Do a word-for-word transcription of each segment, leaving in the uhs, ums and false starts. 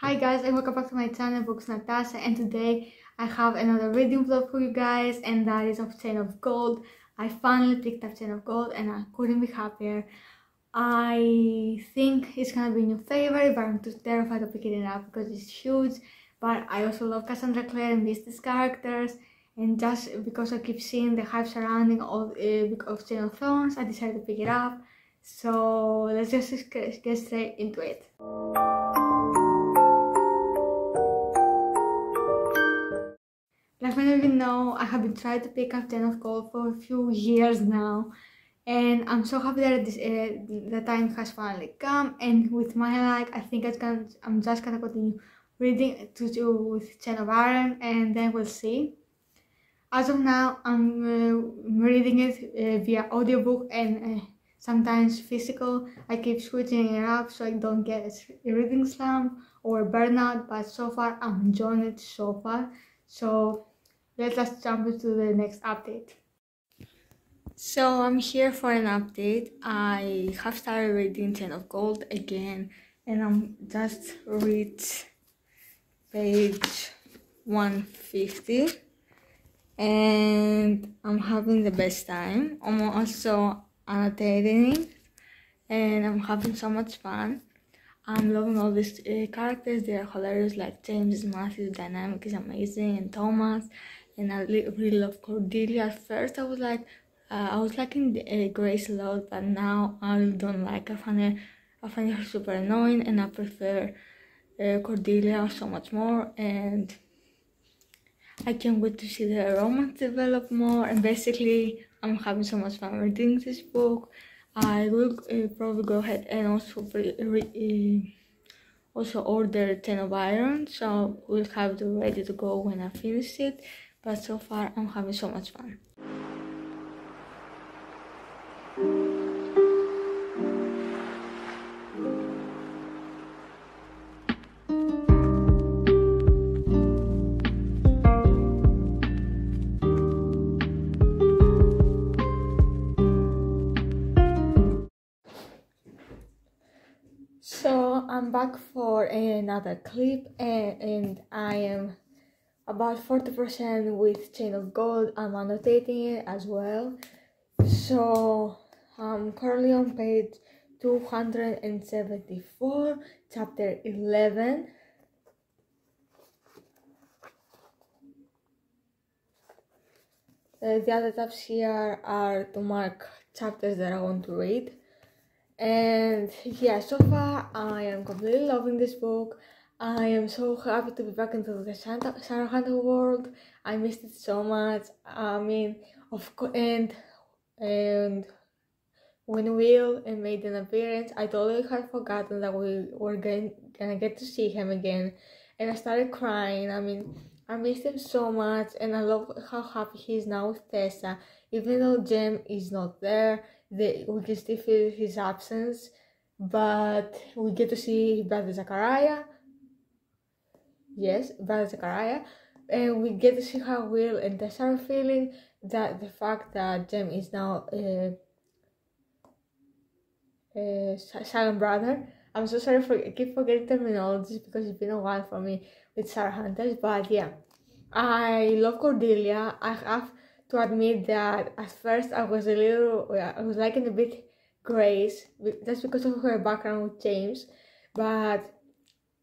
Hi guys, and welcome back to my channel Books With Natasa, and today I have another reading vlog for you guys, and that is of Chain of Gold. I finally picked up Chain of Gold and I couldn't be happier. I think it's gonna be a new favorite, but I'm too terrified of picking it up because it's huge. But I also love Cassandra Clare and miss these characters, and just because I keep seeing the hype surrounding all uh, of Chain of Thorns, I decided to pick it up. So let's just get straight into it. Like many of you know, I have been trying to pick up Chain of Gold for a few years now, and I'm so happy that this, uh, the time has finally come. And with my luck, I think I can, I'm just gonna continue reading to do with Chain of Iron, and then we'll see. As of now, I'm uh, reading it uh, via audiobook and uh, sometimes physical. I keep switching it up so I don't get a reading slump or burnout, but so far I'm enjoying it so far. So let's just jump into the next update. So I'm here for an update. I have started reading Chain of Gold again, and I'm just reached page one fifty, and I'm having the best time. I'm also annotating it, and I'm having so much fun. I'm loving all these uh, characters. They are hilarious. Like James is massive, dynamic is amazing, and Thomas, and I really love Cordelia. At first I was like, uh, I was liking uh, Grace a lot, but now I really don't like her. I find her, I find her super annoying, and I prefer uh, Cordelia so much more, and I can't wait to see the romance develop more. And basically I'm having so much fun reading this book. I will uh, probably go ahead and also pre re uh, also order Chain of Iron, so we'll have it ready to go when I finish it. But so far, I'm having so much fun. I'm back for another clip, and, and I am about forty percent with Chain of Gold. I'm annotating it as well. So I'm currently on page two hundred seventy-four, chapter eleven. Uh, the other tabs here are to mark chapters that I want to read. And yeah, so far I am completely loving this book. I am so happy to be back into the Sarahanda world. I missed it so much. I mean, of course, and and when Will made an appearance, I totally had forgotten that we were going, gonna get to see him again, and I started crying. I mean, I missed him so much, and I love how happy he is now with Tessa. Even though Jem is not there, They, we can still feel his absence, but we get to see Brother Zachariah. Yes, Brother Zachariah. And we get to see how Will and Tessa are feeling, that the fact that Jem is now a, a silent brother. I'm so sorry for I keep forgetting terminologies because it's been a while for me with Sarah Hunters, but yeah. I love Cordelia. I have to admit that at first I was a little, I was liking a bit Grace, that's because of her background with James, but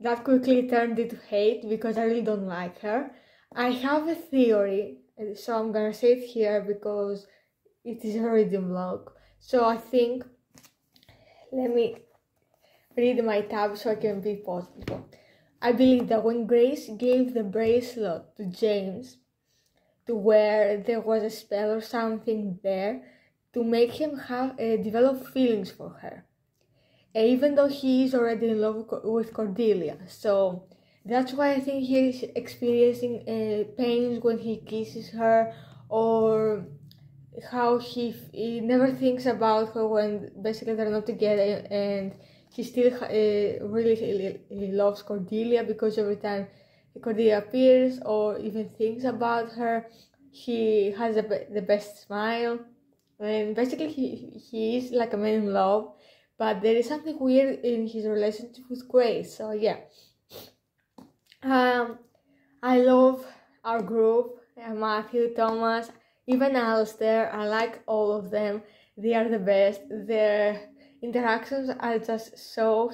that quickly turned into hate because I really don't like her. I have a theory, so I'm gonna say it here because it is a reading vlog. So I think, let me read my tab so I can be positive. I believe that when Grace gave the bracelet to James, where there was a spell or something there to make him have uh, develop feelings for her, uh, even though he is already in love with Cordelia. So that's why I think he is experiencing uh, pains when he kisses her, or how he, he never thinks about her when basically they're not together, and he still uh, really loves Cordelia, because every time Cordelia appears or even thinks about her, he has a, the best smile, and basically he, he is like a man in love. But there is something weird in his relationship with Grace. So yeah, Um, I love our group, Matthew, Thomas, even Alistair. I like all of them. They are the best. Their interactions are just so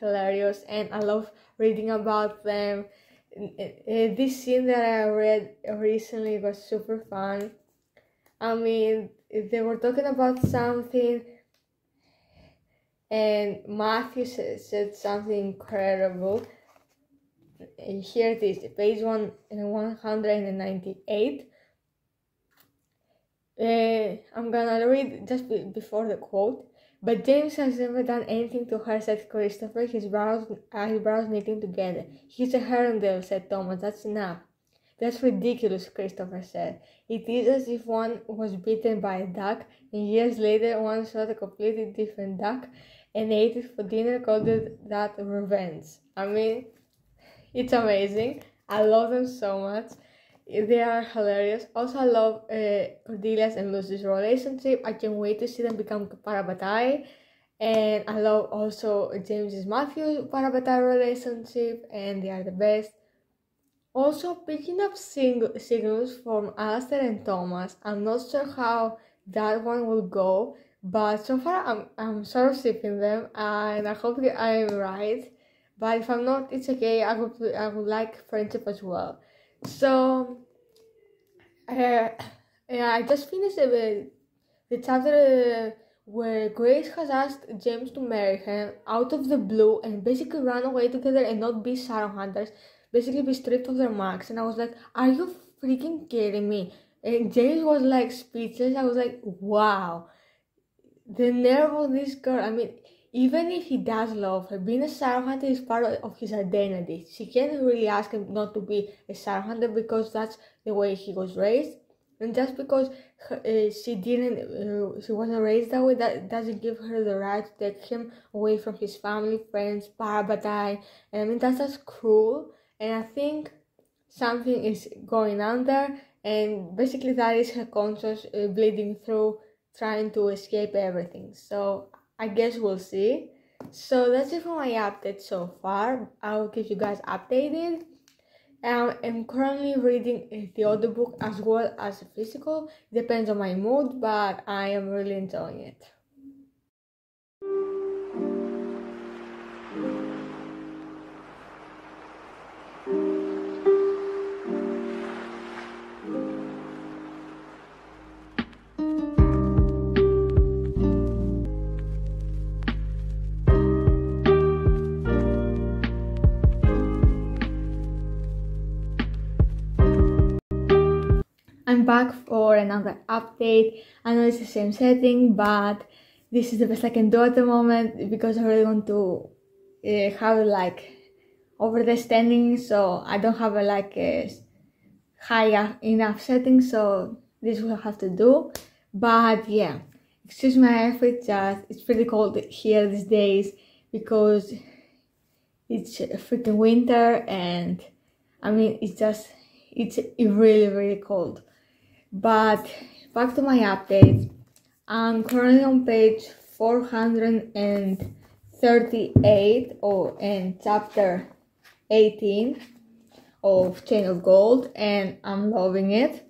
hilarious, and I love reading about them. This scene that I read recently was super fun. I mean, they were talking about something, and Matthew said something incredible. Here it is, page one, one ninety-eight. Uh, I'm gonna read just be before the quote. "But James has never done anything to her," said Christopher, his brows, eyebrows knitting together. "He's a Herondale," said Thomas. "That's enough." "That's ridiculous," Christopher said. "It is as if one was bitten by a duck, and years later one shot a completely different duck and ate it for dinner, called it that revenge." I mean, it's amazing. I love them so much. They are hilarious. Also, I love uh, Cordelia's and Lucy's relationship. I can't wait to see them become parabatai. And I love also James's Matthew's parabatai relationship, and they are the best. Also, picking up sing signals from Alistair and Thomas. I'm not sure how that one will go, but so far I'm, I'm sort of shipping them, and I hope I'm right. But if I'm not, it's okay. I would, I would like friendship as well. So, uh, yeah, I just finished the, the chapter uh, where Grace has asked James to marry him out of the blue and basically run away together and not be shadowhunters, basically be stripped of their marks. And I was like, are you freaking kidding me? And James was like speechless. I was like, wow, the nerve of this girl. I mean, even if he does love her, being a shadowhunter is part of his identity. She can't really ask him not to be a shadowhunter because that's the way he was raised. And just because her, uh, she didn't, uh, she wasn't raised that way, that doesn't give her the right to take him away from his family, friends, parabatai. And I mean, that's just cruel. And I think something is going on there. And basically, that is her conscience uh, bleeding through, trying to escape everything. So I guess we'll see. So that's it for my update so far. I'll keep you guys updated. Um, I'm currently reading the audiobook as well as the physical. Depends on my mood, but I am really enjoying it. Back for another update. I know it's the same setting, but this is the best I can do at the moment because I really want to uh, have like over the standing, so I don't have a like a high enough setting, so this will have to do. But yeah, excuse my effort, just it's pretty cold here these days because it's freaking winter, and I mean it's just it's really really cold. But back to my update. I'm currently on page four hundred thirty-eight or in chapter eighteen of Chain of Gold, and I'm loving it.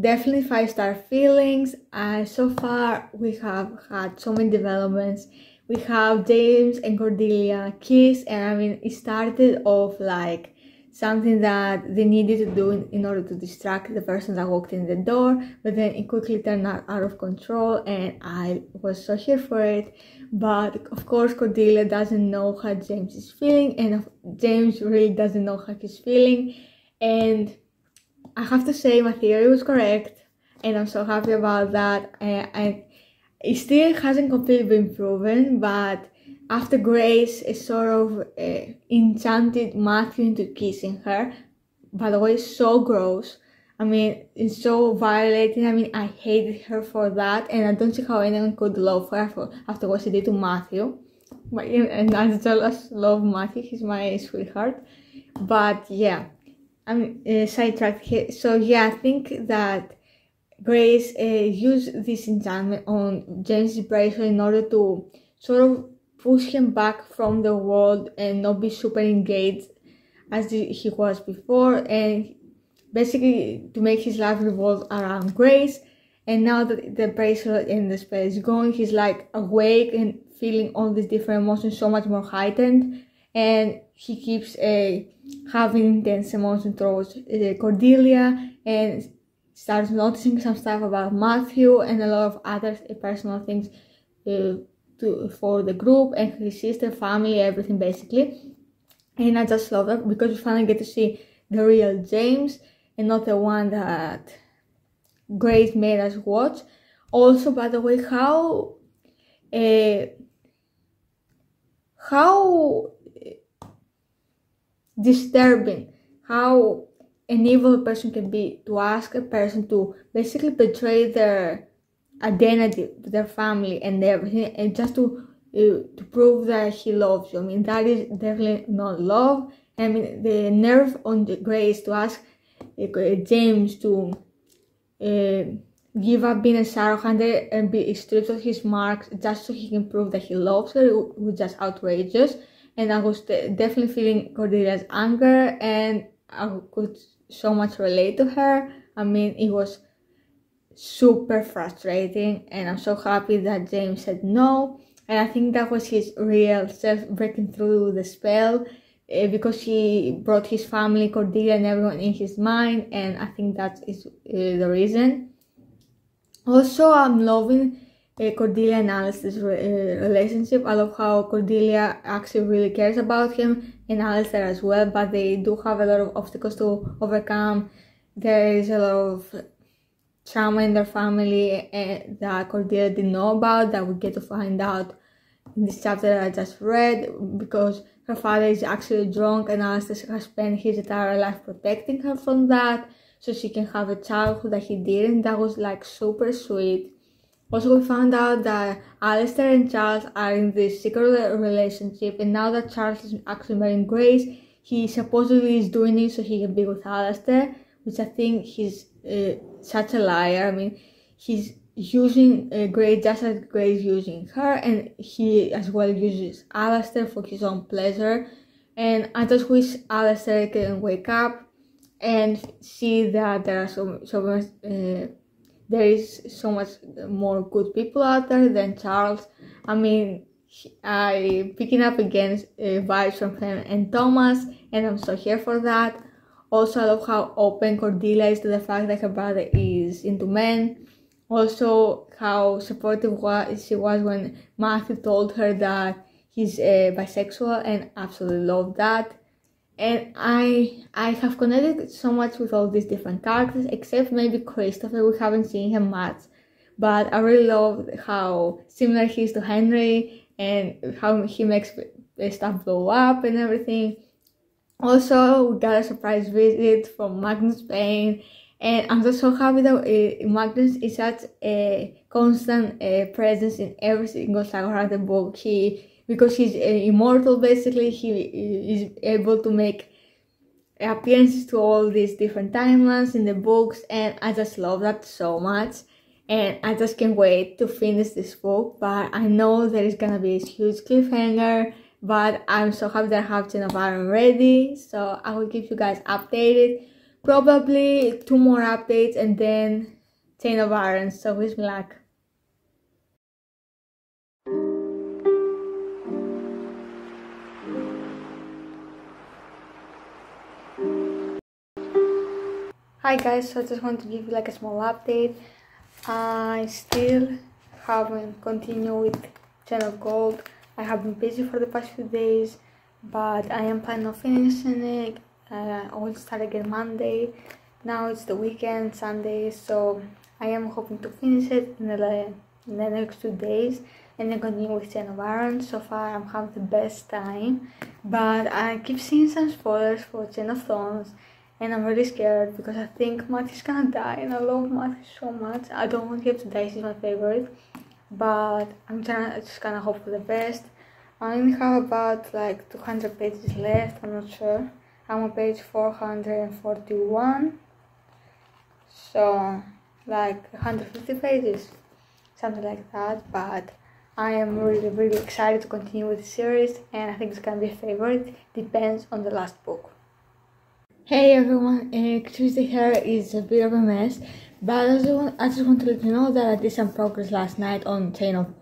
Definitely five star feelings. Uh, so far we have had so many developments. We have James and Cordelia kiss, and I mean it started off like something that they needed to do in, in order to distract the person that walked in the door, but then it quickly turned out, out of control, and I was so here for it. But of course Cordelia doesn't know how James is feeling, and James really doesn't know how he's feeling, and I have to say my theory was correct, and I'm so happy about that. And, and it still hasn't completely been proven, but after Grace is sort of uh, enchanted Matthew into kissing her, by the way, so gross. I mean, it's so violating. I mean, I hated her for that, and I don't see how anyone could love her for, after what she did to Matthew. But, and I just love Matthew, he's my sweetheart. But yeah, I'm uh, sidetracked here. So yeah, I think that Grace uh, used this enchantment on James' bracelet in order to sort of push him back from the world and not be super engaged. as he was before, and basically to make his life revolve around Grace. And now that the bracelet and the spell is gone, he's like awake and feeling all these different emotions so much more heightened, and he keeps a uh, having intense emotions towards uh, Cordelia, and starts noticing some stuff about Matthew and a lot of other uh, personal things uh, to for the group and his sister, family, everything basically. And I just love it because we finally get to see the real James and not the one that Grace made us watch. Also, by the way, how uh, how disturbing, how an evil person can be, to ask a person to basically betray their identity, their family and everything, and just to uh, to prove that he loves you. I mean, that is definitely not love. I mean, the nerve on the Grace to ask uh, James to uh, give up being a Shadowhunter and be stripped of his marks just so he can prove that he loves her, it was just outrageous. And I was definitely feeling Cordelia's anger, and I could so much relate to her. I mean, it was super frustrating, and I'm so happy that James said no. And I think that was his real self breaking through the spell, uh, because he brought his family, Cordelia and everyone in his mind, and I think that is uh, the reason. Also, I'm loving Uh, Cordelia and Alistair's re uh, relationship. I love how Cordelia actually really cares about him, and Alistair as well, but they do have a lot of obstacles to overcome. There is a lot of trauma in their family uh, that Cordelia didn't know about, that we get to find out in this chapter I just read, because her father is actually drunk and Alistair has spent his entire life protecting her from that, so she can have a childhood that he didn't. That was like super sweet. Also, we found out that Alistair and Charles are in this secret relationship, and now that Charles is actually marrying Grace, he supposedly is doing it so he can be with Alistair, which I think he's uh, such a liar. I mean, he's using uh, Grace just as Grace using her, and he as well uses Alistair for his own pleasure. And I just wish Alistair can wake up and see that there are so, so much... Uh, there is so much more good people out there than Charles. I mean, I picking up again uh, vibes from him and Thomas, and I'm so here for that. Also, I love how open Cordelia is to the fact that her brother is into men. Also, how supportive she was when Matthew told her that he's uh, bisexual, and absolutely love that. And I I have connected so much with all these different characters, except maybe Christopher. We haven't seen him much, but I really love how similar he is to Henry and how he makes stuff blow up and everything. Also, we got a surprise visit from Magnus Bane, and I'm just so happy that uh, Magnus is such a constant uh, presence in every single Zachariah book. He Because he's uh, immortal, basically, he is able to make appearances to all these different timelines in the books, and I just love that so much. And I just can't wait to finish this book, but I know there is gonna be a huge cliffhanger, but I'm so happy that I have Chain of Iron ready, so I will keep you guys updated. Probably two more updates and then Chain of Iron, so wish me luck. Hi guys, so I just want to give you like a small update. I still haven't continued with Chain of Gold. I have been busy for the past few days, but I am planning on finishing it. Uh, I will start again Monday. Now it's the weekend, Sunday, so I am hoping to finish it in the, in the next two days and then continue with Chain of Iron. So far I'm having the best time, but I keep seeing some spoilers for Chain of Thorns. And I'm really scared because I think Matthew's gonna die, and I love Matthew so much. I don't want him to die, he's my favorite. But I'm trying, just gonna hope for the best. I only have about like two hundred pages left, I'm not sure. I'm on page four hundred forty-one. So, like one hundred fifty pages, something like that. But I am really, really excited to continue with the series, and I think it's gonna be a favorite. Depends on the last book. Hey everyone, uh, Tuesday here is a bit of a mess, but I just, want, I just want to let you know that I did some progress last night on Chain of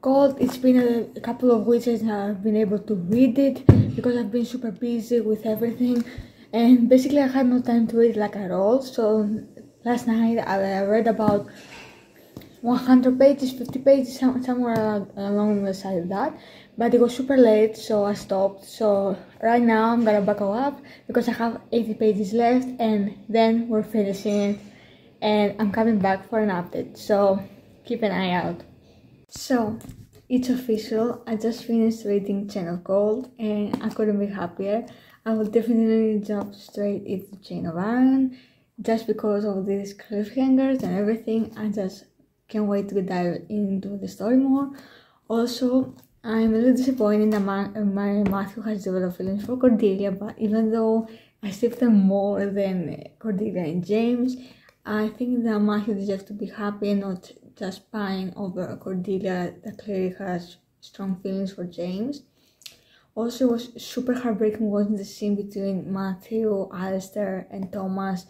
Gold. It's been a, a couple of weeks since I've been able to read it, because I've been super busy with everything, and basically I had no time to read like at all. So last night I read about one hundred pages, fifty pages, somewhere along the side of that, but it was super late, so I stopped. So right now I'm gonna buckle up because I have eighty pages left, and then we're finishing it and I'm coming back for an update, so keep an eye out. So it's official, I just finished reading Chain of Gold and I couldn't be happier. I will definitely jump straight into Chain of Iron just because of these cliffhangers and everything. I just can't wait to dive into the story more. Also, I'm a little disappointed that my, my Matthew has developed feelings for Cordelia, but even though I saved them more than Cordelia and James, I think that Matthew deserves to be happy and not just pine over Cordelia that clearly has strong feelings for James. Also, it was super heartbreaking watching the scene between Matthew, Alistair and Thomas,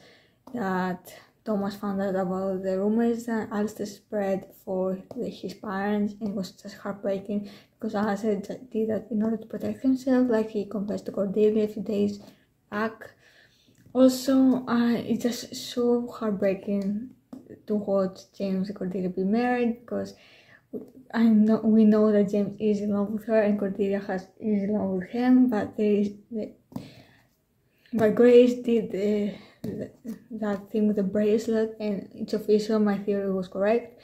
that Thomas found out about the rumors that Alistair spread for his parents, and it was just heartbreaking because Alistair did that in order to protect himself, like he confessed to Cordelia a few days back. Also, uh, it's just so heartbreaking to watch James and Cordelia be married, because I know we know that James is in love with her and Cordelia has is in love with him, but there is the, but Grace did the. Uh, that thing with the bracelet, and it's official, my theory was correct.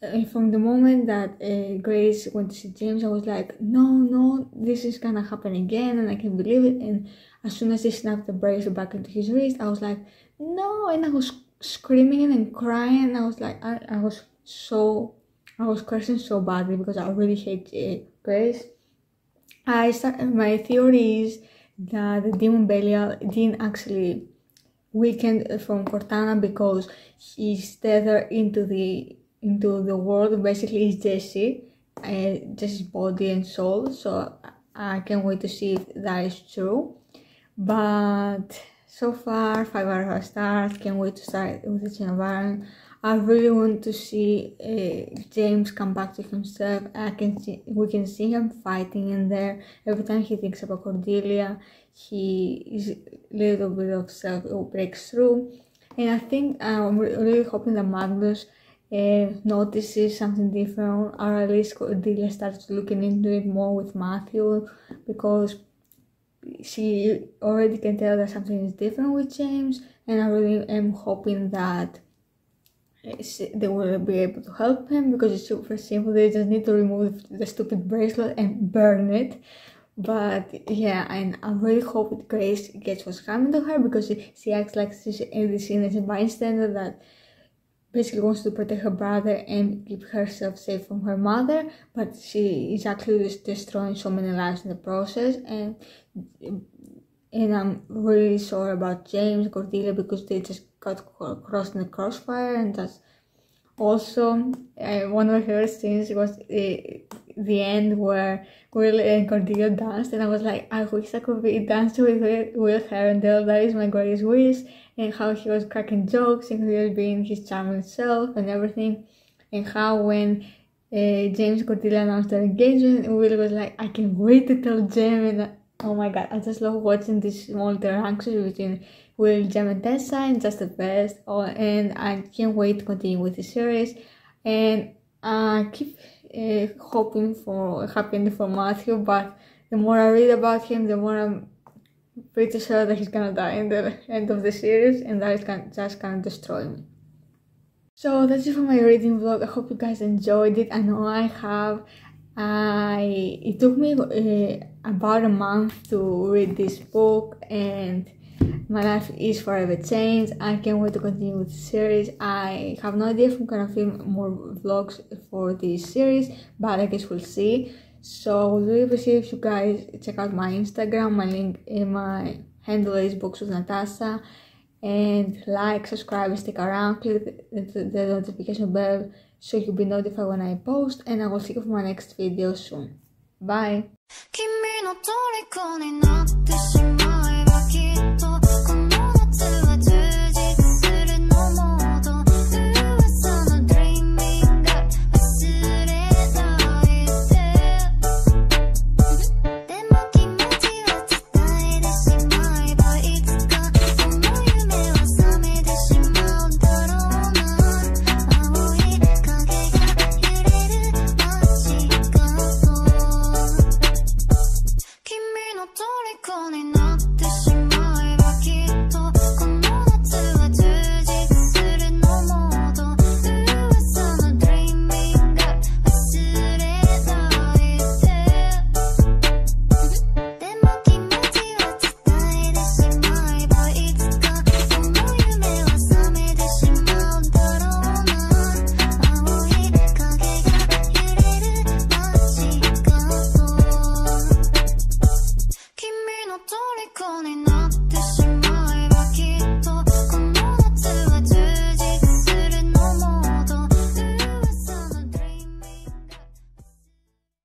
And from the moment that uh, Grace went to see James, I was like, no, no, this is gonna happen again, and I can't believe it. And as soon as he snapped the bracelet back into his wrist, I was like, no, and I was screaming and crying, and I was like, I, I was so, I was cursing so badly because I really hate uh, Grace. I started, my theory is that the demon Belial didn't actually weakened from Cortana because he's tethered into the into the world. Basically, it's Jesse, uh, Jesse's body and soul. So I can't wait to see if that is true. But so far, five out of stars. Can't wait to start with the Chain of Iron. I really want to see uh, James come back to himself. I can see we can see him fighting in there. Every time he thinks about Cordelia, he is a little bit of self breaks through. And I think I'm really hoping that Magnus uh, notices something different, or at least Cordelia starts looking into it more with Matthew, because she already can tell that something is different with James. And I really am hoping that they will be able to help him, because it's super simple. They just need to remove the stupid bracelet and burn it. But yeah, and I really hope that Grace gets what's coming to her, because she, she acts like she's in this innocent bystander that basically wants to protect her brother and keep herself safe from her mother, but she is actually destroying so many lives in the process. And and I'm really sorry about James, Cordelia, because they just got crossed in the crossfire. And that's also uh, one of her scenes was the, the end where Will and Cordelia danced, and I was like, I wish I could be dancing with Will Herondale. That is my greatest wish. And how he was cracking jokes and he was being his charming self and everything. And how when uh, James and Cordelia announced their engagement, Will was like, I can't wait to tell Jem. And oh my god, I just love watching these small interactions between Will, Jem and Tessa, and just the best. Oh, and I can't wait to continue with the series, and I uh, keep uh, hoping for a happy ending for Matthew, but the more I read about him, the more I'm pretty sure that he's gonna die in the end of the series, and that is gonna, just gonna destroy me. So that's it for my reading vlog. I hope you guys enjoyed it. I know I have. I it took me uh, about a month to read this book, and my life is forever changed. I can't wait to continue with the series. I have no idea if I'm gonna film more vlogs for this series, but I guess we'll see. So we'll really appreciate if you guys check out my Instagram. My link in my handle is Books With Natasa, and like, subscribe, and stick around. Click the, the notification bell so you'll be notified when I post, and I will see you for my next video soon. Bye! Calling